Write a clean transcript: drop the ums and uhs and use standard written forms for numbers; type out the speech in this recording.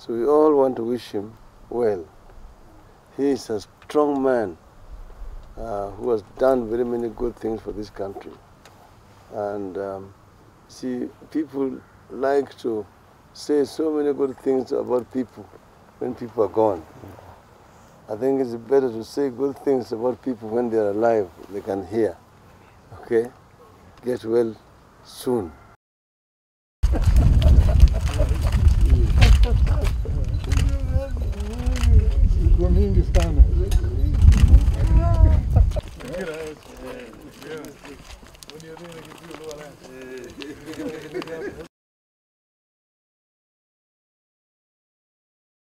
So we all want to wish him well. He is a strong man who has done very many good things for this country. And see, people like to say so many good things about people when people are gone. I think it's better to say good things about people when they are alive, they can hear. Okay? Get well soon. Coming this time.